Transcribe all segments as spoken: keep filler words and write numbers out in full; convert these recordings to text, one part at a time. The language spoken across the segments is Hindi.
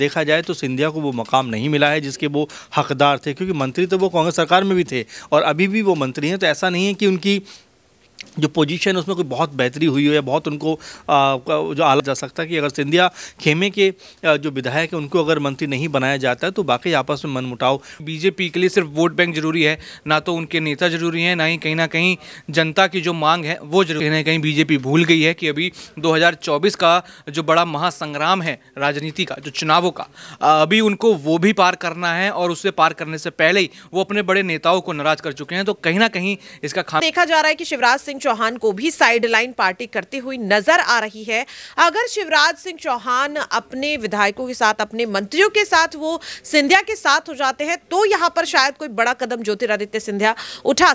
देखा जाए तो सिंधिया को वो मकाम नहीं मिला है जिसके वो हकदार थे, क्योंकि मंत्री तो वो कांग्रेस सरकार में भी थे और अभी भी वो मंत्री हैं। तो ऐसा नहीं है कि उनकी जो पोजीशन उसमें कोई बहुत बेहतरी हुई हो या बहुत उनको आ, जो आला जा सकता है कि अगर सिंधिया खेमे के जो विधायक है उनको अगर मंत्री नहीं बनाया जाता है तो बाकी आपस में मनमुटाव। बीजेपी के लिए सिर्फ वोट बैंक जरूरी है, ना तो उनके नेता जरूरी हैं, ना ही कहीं ना कहीं जनता की जो मांग है वो जरूरी है। कहीं ना कहीं बीजेपी भूल गई है कि अभी दो हज़ार चौबीस का जो बड़ा महासंग्राम है राजनीति का, जो चुनावों का, अभी उनको वो भी पार करना है और उससे पार करने से पहले ही वो अपने बड़े नेताओं को नाराज कर चुके हैं। तो कहीं ना कहीं इसका खामियाजा देखा जा रहा है कि शिवराज सिंह चौहान को भी साइडलाइन पार्टी करती हुई नजर आ रही है। अगर शिवराज सिंह चौहान अपने विधायकों के साथ, अपने मंत्रियों के साथ, वो सिंधिया के साथ हो जाते हैं तो यहां पर शायद कोई बड़ा कदम ज्योतिरादित्य सिंधिया उठा।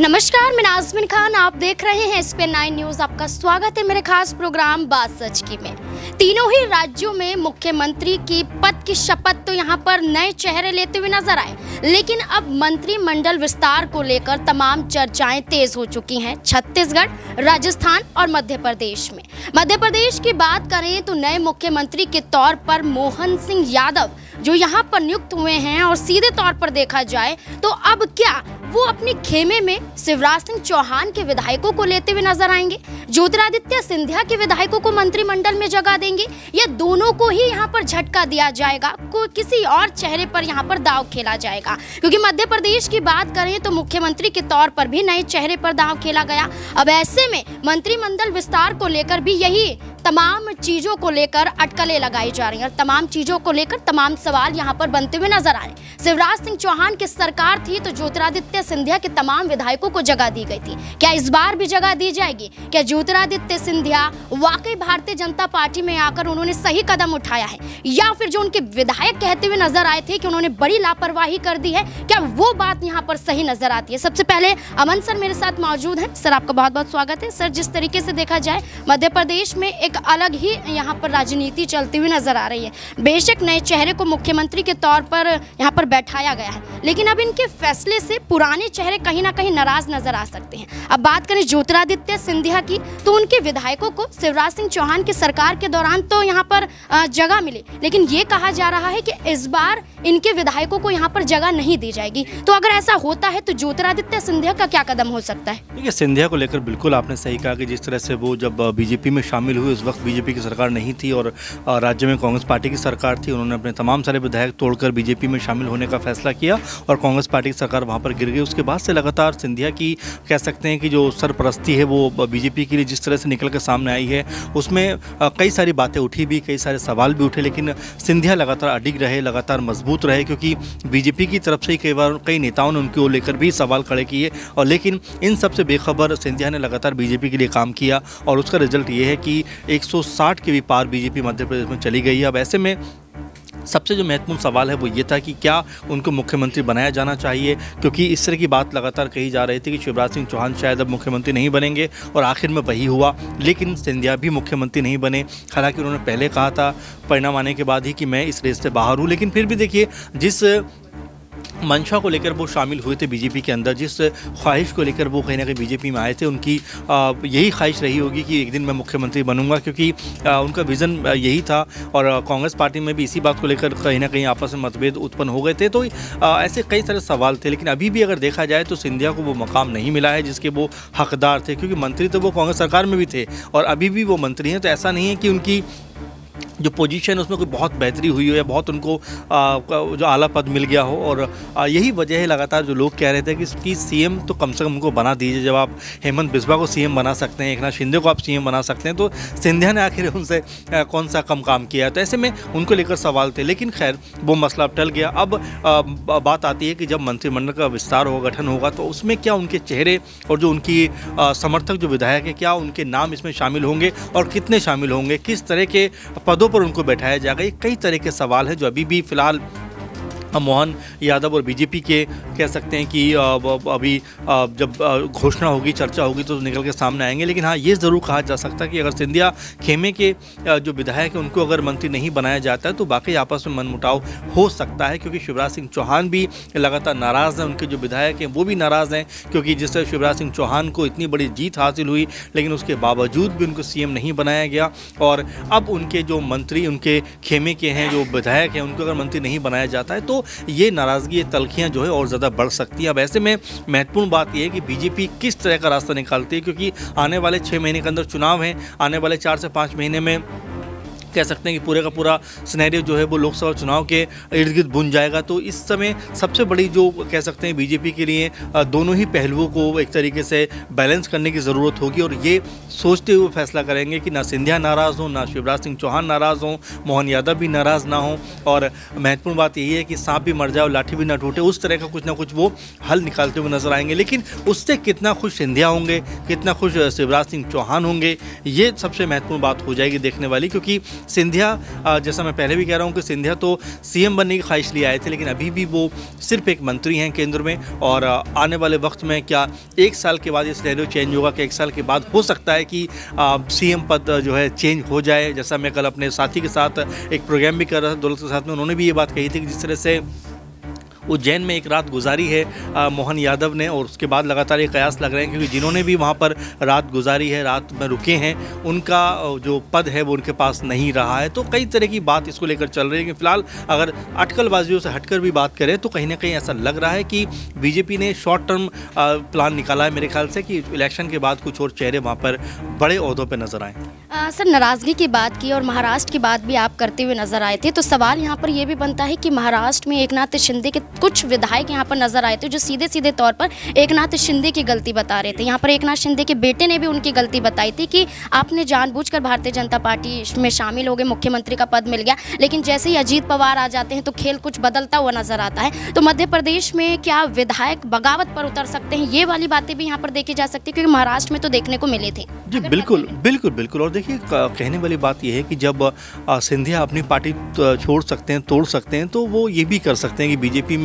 नमस्कार, मैं नाज़मिन खान, आप देख रहे हैं एसपी नाइन न्यूज़। आपका स्वागत है मेरे खास प्रोग्राम बात सच की में। तीनों ही राज्यों में मुख्यमंत्री की पद की शपथ तो यहाँ पर नए चेहरे लेते हुए नजर आए, लेकिन अब मंत्रिमंडल विस्तार को लेकर तमाम चर्चाएं तेज हो चुकी हैं छत्तीसगढ़, राजस्थान और मध्य प्रदेश में। मध्य प्रदेश की बात करें तो नए मुख्यमंत्री के तौर पर मोहन सिंह यादव जो यहाँ पर नियुक्त हुए हैं, और सीधे तौर पर देखा जाए तो अब क्या वो अपने खेमे में शिवराज सिंह चौहान के विधायकों को लेते हुए नजर आएंगे, ज्योतिरादित्य सिंधिया के विधायकों को मंत्रिमंडल में जगह देंगे, या दोनों को ही यहाँ पर झटका दिया जाएगा, कोई किसी और चेहरे पर यहाँ पर दाव खेला जाएगा। क्योंकि मध्य प्रदेश की बात करें तो मुख्यमंत्री के तौर पर भी नए चेहरे पर दाव खेला गया। अब ऐसे में मंत्रिमंडल विस्तार को लेकर भी यही तमाम चीजों को लेकर अटकलें लगाई जा रही हैं और तमाम चीजों को लेकर तमाम सवाल यहां पर बनते हुए नजर आए। शिवराज सिंह चौहान की सरकार थी तो ज्योतिरादित्य सिंधिया के तमाम विधायकों को जगह दी गई थी, क्या इस बार भी जगह दी जाएगी? क्या ज्योतिरादित्य सिंधिया वाकई भारतीय जनता पार्टी में आकर उन्होंने सही कदम उठाया है, या फिर जो उनके विधायक कहते हुए नजर आए थे कि उन्होंने बड़ी लापरवाही कर दी है, क्या वो बात यहाँ पर सही नजर आती है? सबसे पहले अमन सर मेरे साथ मौजूद है। सर, आपका बहुत बहुत स्वागत है। सर, जिस तरीके से देखा जाए मध्य प्रदेश में एक अलग ही यहाँ पर राजनीति चलती हुई नजर आ रही है, बेशक नए चेहरे को मुख्यमंत्री के तौर पर यहाँ पर बैठाया गया है, लेकिन अब इनके फैसले से पुराने चेहरे कहीं ना कहीं नाराज नजर आ सकते हैं। अब बात करें ज्योतिरादित्य सिंधिया की तो उनके विधायकों को शिवराज सिंह चौहान की सरकार के दौरान तो यहाँ पर जगह मिली, लेकिन ये कहा जा रहा है कि इस बार इनके विधायकों को यहाँ पर जगह नहीं दी जाएगी। तो अगर ऐसा होता है तो ज्योतिरादित्य सिंधिया का क्या कदम हो सकता है? सिंधिया को लेकर बिल्कुल आपने सही कहा कि जिस तरह से वो जब बीजेपी में शामिल हुए उस वक्त बीजेपी की सरकार नहीं थी और राज्य में कांग्रेस पार्टी की सरकार थी, उन्होंने अपने तमाम सारे विधायक तोड़कर बीजेपी में शामिल होने का फैसला किया और कांग्रेस पार्टी की सरकार वहां पर गिर गई। उसके बाद से लगातार सिंधिया की कह सकते हैं कि जो सरपरस्ती है वो बीजेपी के लिए जिस तरह से निकल कर सामने आई है उसमें कई सारी बातें उठी भी, कई सारे सवाल भी उठे, लेकिन सिंधिया लगातार अडिग रहे, लगातार मजबूत रहे, क्योंकि बीजेपी की तरफ से ही कई बार कई नेताओं ने उनको लेकर भी सवाल खड़े किए और लेकिन इन सबसे बेखबर सिंधिया ने लगातार बीजेपी के लिए काम किया और उसका रिजल्ट ये है कि एक सौ साठ के भी पार बीजेपी मध्य प्रदेश में चली गई है। अब ऐसे में सबसे जो महत्वपूर्ण सवाल है वो ये था कि क्या उनको मुख्यमंत्री बनाया जाना चाहिए, क्योंकि इस तरह की बात लगातार कही जा रही थी कि शिवराज सिंह चौहान शायद अब मुख्यमंत्री नहीं बनेंगे और आखिर में वही हुआ, लेकिन सिंधिया भी मुख्यमंत्री नहीं बने। हालांकि उन्होंने पहले कहा था परिणाम आने के बाद ही कि मैं इस रेस से बाहर हूँ, लेकिन फिर भी देखिए जिस मंशा को लेकर वो शामिल हुए थे बीजेपी के अंदर, जिस ख्वाहिश को लेकर वो कहीं ना कहीं बीजेपी में आए थे, उनकी यही ख्वाहिश रही होगी कि एक दिन मैं मुख्यमंत्री बनूंगा, क्योंकि उनका विज़न यही था और कांग्रेस पार्टी में भी इसी बात को लेकर कहीं ना कहीं आपस में मतभेद उत्पन्न हो गए थे। तो ऐसे कई सारे सवाल थे, लेकिन अभी भी अगर देखा जाए तो सिंधिया को वो मकाम नहीं मिला है जिसके वो हकदार थे, क्योंकि मंत्री तो वो कांग्रेस सरकार में भी थे और अभी भी वो मंत्री हैं। तो ऐसा नहीं है कि उनकी जो पोजीशन उसमें कोई बहुत बेहतरी हुई हो या बहुत उनको आ, जो आला पद मिल गया हो और आ, यही वजह है लगातार जो लोग कह रहे थे कि सीएम तो कम से कम उनको बना दीजिए। जब आप हेमंत बिस्वा को सीएम बना सकते हैं, एकनाथ शिंदे को आप सीएम बना सकते हैं, तो सिंधिया ने आखिर उनसे आ, कौन सा कम काम किया? तो ऐसे में उनको लेकर सवाल थे, लेकिन खैर वो मसला अब टल गया। अब आ, बात आती है कि जब मंत्रिमंडल का विस्तार होगा, गठन होगा, तो उसमें क्या उनके चेहरे और जो उनकी समर्थक जो विधायक हैं क्या उनके नाम इसमें शामिल होंगे और कितने शामिल होंगे, किस तरह के पदों पर उनको बैठाया जाएगा? ये कई तरह के सवाल हैं जो अभी भी फिलहाल मोहन यादव और बीजेपी के कह सकते हैं कि अभी जब घोषणा होगी, चर्चा होगी तो निकल के सामने आएंगे। लेकिन हाँ, ये ज़रूर कहा जा सकता है कि अगर सिंधिया खेमे के जो विधायक हैं उनको अगर मंत्री नहीं बनाया जाता है तो बाकी आपस में मनमुटाव हो सकता है, क्योंकि शिवराज सिंह चौहान भी लगातार नाराज़ हैं, उनके जो विधायक हैं वो भी नाराज़ हैं, क्योंकि जिस तरह शिवराज सिंह चौहान को इतनी बड़ी जीत हासिल हुई लेकिन उसके बावजूद भी उनको सीएम नहीं बनाया गया। और अब उनके जो मंत्री उनके खेमे के हैं, जो विधायक हैं, उनको अगर मंत्री नहीं बनाया जाता है तो ये नाराज़गी, ये तलखियाँ जो है और ज़्यादा बढ़ सकती हैं। अब ऐसे में महत्वपूर्ण बात यह है कि बीजेपी किस तरह का रास्ता निकालती है, क्योंकि आने वाले छः महीने के अंदर चुनाव हैं। आने वाले चार से पाँच महीने में कह सकते हैं कि पूरे का पूरा सिनेरियो जो है वो लोकसभा चुनाव के इर्द गिर्द बुन जाएगा। तो इस समय सबसे बड़ी जो कह सकते हैं बीजेपी के लिए दोनों ही पहलुओं को एक तरीके से बैलेंस करने की ज़रूरत होगी और ये सोचते हुए फैसला करेंगे कि ना सिंधिया नाराज़ हो, ना शिवराज सिंह चौहान नाराज़ हों, मोहन यादव भी नाराज़ ना हों और महत्वपूर्ण बात यही है कि सांप भी मर जाए और लाठी भी ना टूटे, उस तरह का कुछ ना कुछ वो हल निकालते हुए नजर आएंगे। लेकिन उससे कितना खुश सिंधिया होंगे, कितना खुश शिवराज सिंह चौहान होंगे, ये सबसे महत्वपूर्ण बात हो जाएगी देखने वाली, क्योंकि सिंधिया, जैसा मैं पहले भी कह रहा हूं कि सिंधिया तो सीएम बनने की ख्वाहिश लिए आए थे लेकिन अभी भी वो सिर्फ एक मंत्री हैं केंद्र में। और आने वाले वक्त में क्या एक साल के बाद ये सिनेरियो चेंज होगा कि एक साल के बाद हो सकता है कि सीएम पद जो है चेंज हो जाए। जैसा मैं कल अपने साथी के साथ एक प्रोग्राम भी कर रहा था दौलत के साथ में, उन्होंने भी ये बात कही थी कि जिस तरह से उज्जैन में एक रात गुजारी है आ, मोहन यादव ने और उसके बाद लगातार ये कयास लग रहे हैं, क्योंकि जिन्होंने भी वहाँ पर रात गुजारी है, रात में रुके हैं, उनका जो पद है वो उनके पास नहीं रहा है। तो कई तरह की बात इसको लेकर चल रही है। फिलहाल अगर अटकलबाजियों से हटकर भी बात करें तो कहीं ना कहीं ऐसा लग रहा है कि बीजेपी ने शॉर्ट टर्म प्लान निकाला है मेरे ख्याल से, कि इलेक्शन के बाद कुछ और चेहरे वहाँ पर बड़े ओहदों पर नजर आए। सर, नाराज़गी की बात की और महाराष्ट्र की बात भी आप करते हुए नजर आए थे, तो सवाल यहाँ पर यह भी बनता है कि महाराष्ट्र में एकनाथ शिंदे के कुछ विधायक यहाँ पर नजर आए थे जो सीधे सीधे तौर पर एकनाथ शिंदे की गलती बता रहे थे। यहाँ पर एकनाथ शिंदे के बेटे ने भी उनकी गलती बताई थी कि आपने जानबूझकर भारतीय जनता पार्टी में शामिल हो गए, मुख्यमंत्री का पद मिल गया, लेकिन जैसे ही अजीत पवार आ जाते हैं तो खेल कुछ बदलता हुआ नजर आता है। तो मध्य प्रदेश में क्या विधायक बगावत पर उतर सकते हैं, ये वाली बातें भी यहाँ पर देखी जा सकती है, क्योंकि महाराष्ट्र में तो देखने को मिले थे। जी बिल्कुल बिल्कुल बिल्कुल। और देखिए, कहने वाली बात यह है कि जब सिंधिया अपनी पार्टी छोड़ सकते हैं, तोड़ सकते हैं, तो वो ये भी कर सकते हैं कि बीजेपी में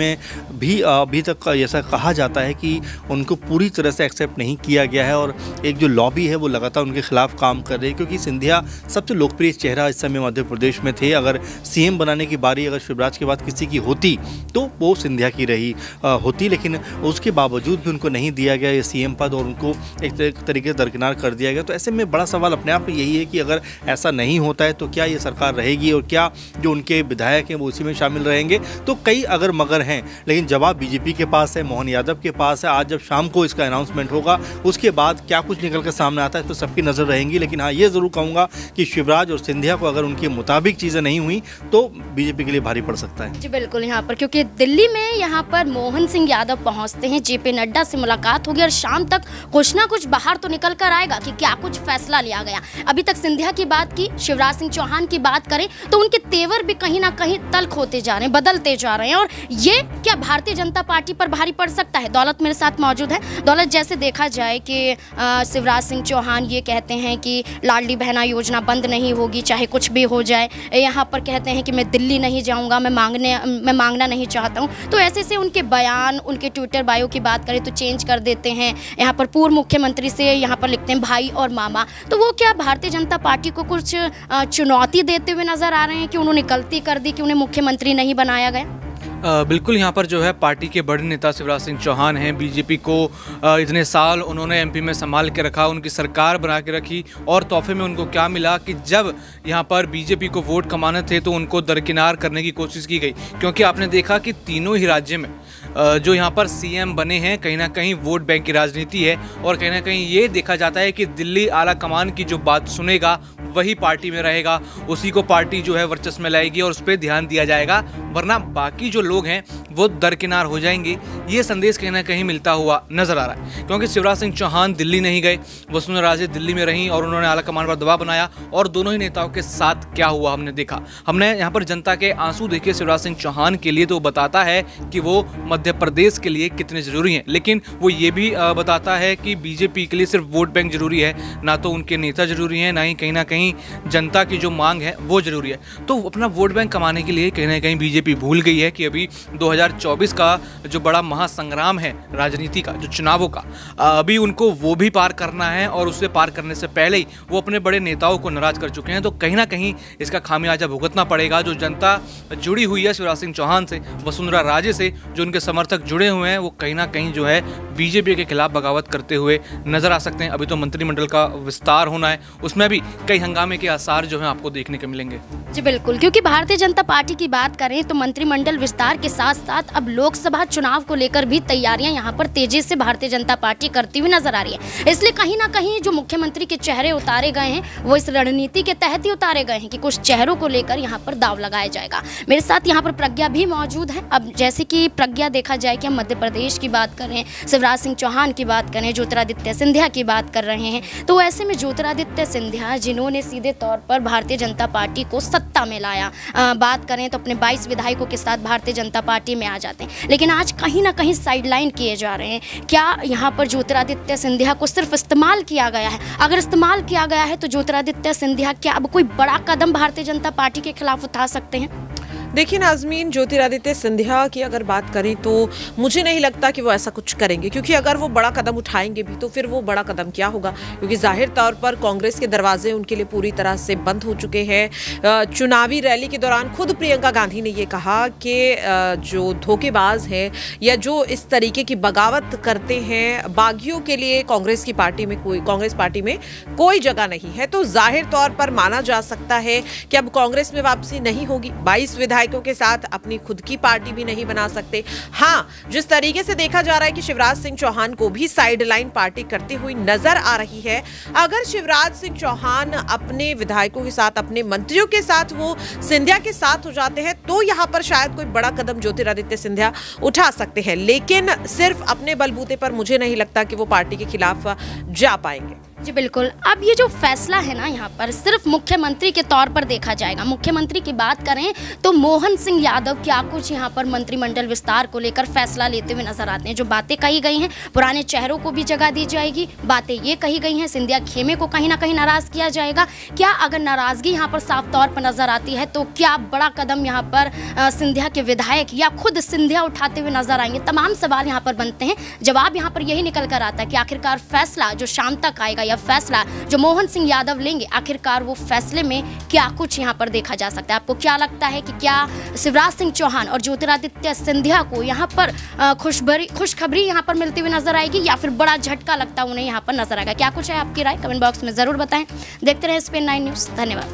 भी अभी तक ऐसा कहा जाता है कि उनको पूरी तरह से एक्सेप्ट नहीं किया गया है और एक जो लॉबी है वो लगातार उनके खिलाफ काम कर रही है, क्योंकि सिंधिया सबसे लोकप्रिय चेहरा इस समय मध्य प्रदेश में थे। अगर सीएम बनाने की बारी अगर शिवराज के बाद किसी की होती तो वो सिंधिया की रही आ, होती, लेकिन उसके बावजूद भी उनको नहीं दिया गया ये सीएम पद और उनको एक तरीके से दरकिनार कर दिया गया। तो ऐसे में बड़ा सवाल अपने आप यही है कि अगर ऐसा नहीं होता है तो क्या ये सरकार रहेगी और क्या जो उनके विधायक हैं वो उसी में शामिल रहेंगे। तो कई अगर मगर हैं, लेकिन जवाब बीजेपी के पास है, मोहन यादव के पास है। आज जब शाम को इसका अनाउंसमेंट होगा उसके बाद क्या कुछ निकल कर सामने आता है तो सबकी नज़र रहेंगी। लेकिन हाँ, ये ज़रूर कहूँगा कि शिवराज और सिंधिया को अगर उनके मुताबिक चीज़ें नहीं हुई तो बीजेपी के लिए भारी पड़ सकता है। जी बिल्कुल, यहाँ पर क्योंकि दिल्ली में यहाँ पर मोहन सिंह यादव पहुँचते हैं, जेपी नड्डा से मुलाकात होगी और शाम तक कुछ ना कुछ बाहर तो निकल कर आएगा कि क्या कुछ फैसला लिया गया। अभी तक सिंधिया की बात की, शिवराज सिंह चौहान की बात करें तो उनके तेवर भी कहीं ना कहीं तल्ख होते जा रहे हैं, बदलते जा रहे हैं, और ये क्या भारतीय जनता पार्टी पर भारी पड़ सकता है। दौलत मेरे साथ मौजूद है। दौलत, जैसे देखा जाए कि शिवराज सिंह चौहान ये कहते हैं कि लाडली बहना योजना बंद नहीं होगी चाहे कुछ भी हो जाए, यहाँ पर कहते हैं कि मैं दिल्ली नहीं जाऊँगा, मैं मांगने मैं मांगना नहीं चाहता हूँ, तो ऐसे से उनके बयान, उनके ट्विटर बायो की बात करें तो चेंज कर देते हैं। यहाँ पर पूर्व मुख्यमंत्री से यहाँ पर लिखते हैं भाई और मामा, तो वो क्या भारतीय जनता पार्टी को कुछ चुनौती देते हुए नजर आ रहे हैं कि उन्होंने गलती कर दी कि उन्हें मुख्यमंत्री नहीं बनाया गया। आ, बिल्कुल, यहाँ पर जो है पार्टी के बड़े नेता शिवराज सिंह चौहान हैं। बीजेपी को आ, इतने साल उन्होंने एमपी में संभाल के रखा, उनकी सरकार बना के रखी और तोहफे में उनको क्या मिला कि जब यहाँ पर बीजेपी को वोट कमाने थे तो उनको दरकिनार करने की कोशिश की गई, क्योंकि आपने देखा कि तीनों ही राज्य में आ, जो यहाँ पर सीएम बने हैं कहीं ना कहीं वोट बैंक की राजनीति है और कहीं ना कहीं ये देखा जाता है कि दिल्ली आला कमान की जो बात सुनेगा वही पार्टी में रहेगा, उसी को पार्टी जो है वर्चस्व में लाएगी और उस पर ध्यान दिया जाएगा, वरना बाकी जो लोग हैं वो दरकिनार हो जाएंगे। ये संदेश कहीं ना कहीं मिलता हुआ नजर आ रहा है, क्योंकि शिवराज सिंह चौहान दिल्ली नहीं गए, वसुंधरा राजे दिल्ली में रहीं और उन्होंने आला कमान पर दबाव बनाया और दोनों ही नेताओं के साथ क्या हुआ हमने देखा। हमने यहाँ पर जनता के आंसू देखे शिवराज सिंह चौहान के लिए, तो बताता है कि वो मध्य प्रदेश के लिए कितने जरूरी हैं, लेकिन वो ये भी बताता है कि बीजेपी के लिए सिर्फ वोट बैंक जरूरी है, ना तो उनके नेता जरूरी हैं, ना ही कहीं ना कहीं कहीं जनता की जो मांग है वो जरूरी है। तो अपना वोट बैंक कमाने के लिए कहीं ना कहीं बीजेपी भूल गई है कि अभी दो हज़ार चौबीस का जो बड़ा महासंग्राम है राजनीति का, जो चुनावों का, अभी उनको वो भी पार करना है और उसे पार करने से पहले ही वो अपने बड़े नेताओं को नाराज कर चुके हैं। तो कहीं ना कहीं इसका खामियाजा भुगतना पड़ेगा। जो जनता जुड़ी हुई है शिवराज सिंह चौहान से, वसुंधरा राजे से, जो उनके समर्थक जुड़े हुए हैं, वो कहीं ना कहीं जो है बीजेपी के खिलाफ बगावत करते हुए नजर आ सकते हैं। अभी तो मंत्रिमंडल का विस्तार होना है, उसमें भी कई हंगामे के आसार जो है आपको देखने के मिलेंगे। जी बिल्कुल, क्योंकि भारतीय जनता पार्टी की बात करें तो मंत्रिमंडल विस्तार के साथ साथ अब लोकसभा चुनाव को लेकर भी तैयारियां यहां पर तेजी से भारतीय जनता पार्टी करती हुई नजर आ रही है। इसलिए कहीं ना कहीं जो मुख्यमंत्री के चेहरे उतारे गए हैं वो इस रणनीति के तहत ही उतारे गए हैं कि कुछ चेहरों को लेकर यहाँ पर दाव लगाया जाएगा। मेरे साथ यहाँ पर प्रज्ञा भी मौजूद है। अब जैसे कि प्रज्ञा, देखा जाए कि हम मध्य प्रदेश की बात करें, शिवराज सिंह चौहान की बात करें, ज्योतिरादित्य सिंधिया की बात कर रहे हैं, तो ऐसे में ज्योतिरादित्य सिंधिया जिन्होंने सीधे तौर पर भारतीय जनता पार्टी को सत्ता में लाया, आ, बात करें तो अपने बाईस विधायकों के साथ भारतीय जनता पार्टी में आ जाते हैं, लेकिन आज कहीं ना कहीं साइडलाइन किए जा रहे हैं। क्या यहाँ पर ज्योतिरादित्य सिंधिया को सिर्फ इस्तेमाल किया गया है? अगर इस्तेमाल किया गया है तो ज्योतिरादित्य सिंधिया क्या अब कोई बड़ा कदम भारतीय जनता पार्टी के खिलाफ उठा सकते हैं? देखिए नाज़मीन, ज्योतिरादित्य सिंधिया की अगर बात करें तो मुझे नहीं लगता कि वो ऐसा कुछ करेंगे, क्योंकि अगर वो बड़ा कदम उठाएंगे भी तो फिर वो बड़ा कदम क्या होगा, क्योंकि जाहिर तौर पर कांग्रेस के दरवाजे उनके लिए पूरी तरह से बंद हो चुके हैं। चुनावी रैली के दौरान खुद प्रियंका गांधी ने ये कहा कि जो धोखेबाज हैं या जो इस तरीके की बगावत करते हैं, बागियों के लिए कांग्रेस की पार्टी में कोई कांग्रेस पार्टी में कोई जगह नहीं है। तो जाहिर तौर पर माना जा सकता है कि अब कांग्रेस में वापसी नहीं होगी, बाईस विधायक के साथ अपनी खुद की पार्टी भी नहीं बना सकते। हाँ, जिस तरीके से देखा जा रहा है कि शिवराज सिंह चौहान को भी साइडलाइन पार्टी करते हुए नजर आ रही है। अगर शिवराज सिंह चौहान अपने विधायकों के साथ, अपने मंत्रियों के साथ, वो सिंधिया के साथ हो जाते हैं तो यहाँ पर शायद कोई बड़ा कदम ज्योतिरादित्य सिंधिया उठा सकते हैं, लेकिन सिर्फ अपने बलबूते पर मुझे नहीं लगता कि वो पार्टी के खिलाफ जा पाएंगे। जी बिल्कुल, अब ये जो फैसला है ना, यहाँ पर सिर्फ मुख्यमंत्री के तौर पर देखा जाएगा। मुख्यमंत्री की बात करें तो मोहन सिंह यादव क्या कुछ यहाँ पर मंत्रिमंडल विस्तार को लेकर फैसला लेते हुए नजर आते हैं। जो बातें कही गई हैं, पुराने चेहरों को भी जगह दी जाएगी, बातें ये कही गई हैं, सिंधिया खेमे को कहीं ना कहीं नाराज किया जाएगा। क्या अगर नाराजगी यहाँ पर साफ तौर पर नजर आती है तो क्या बड़ा कदम यहाँ पर सिंधिया के विधायक या खुद सिंधिया उठाते हुए नजर आएंगे? तमाम सवाल यहाँ पर बनते हैं। जवाब यहाँ पर यही निकल कर आता है कि आखिरकार फैसला जो शाम तक आएगा, फैसला जो मोहन सिंह यादव लेंगे, आखिरकार वो फैसले में क्या कुछ यहाँ पर देखा जा सकता है? आपको क्या लगता है कि क्या शिवराज सिंह चौहान और ज्योतिरादित्य सिंधिया को यहाँ पर खुशबरी खुशखबरी यहाँ पर मिलती हुई नजर आएगी या फिर बड़ा झटका लगता उन्हें यहाँ पर नजर आएगा? क्या कुछ है आपकी राय? कमेंट बॉक्स में जरूर बताएं। देखते रहे एसपी नाइन न्यूज। धन्यवाद।